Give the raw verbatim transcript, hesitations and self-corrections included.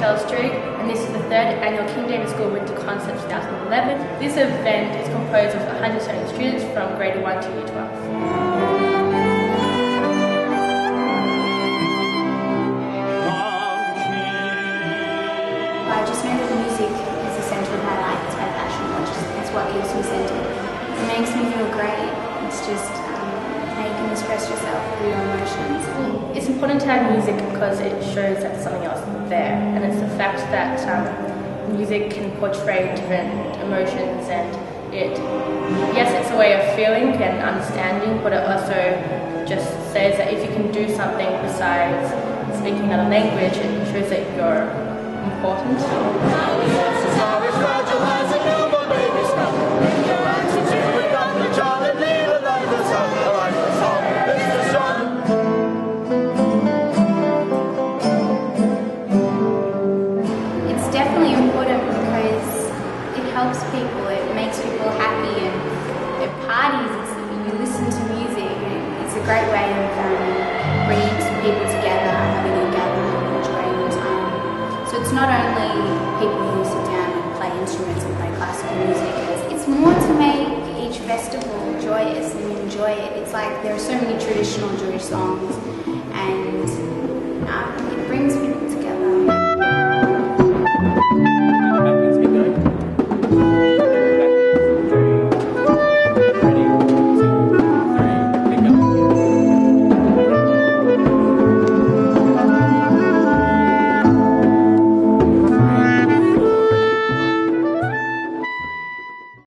Rochelle Stroot, and this is the third annual King David School Winter Concert twenty eleven. This event is composed of one hundred Australian students from grade one to year twelve. I just know that music is the centre of my life. It's my passion. It's what gives me centre. It makes me feel great. It's just um, how you can express yourself through your emotions. It's important to have music because it shows that something else is there, and it's the fact that um, music can portray different emotions, and it, yes, it's a way of feeling and understanding, but it also just says that if you can do something besides speaking another language, it shows that you're important. It's definitely important because it helps people, it makes people happy, and at parties it's, you listen to music, and it's a great way of um, bringing people together, having a gathering. So it's not only people who sit down and play instruments and play classical music. It's more to make each festival joyous and enjoy it. It's like there are so many traditional Jewish songs, and um,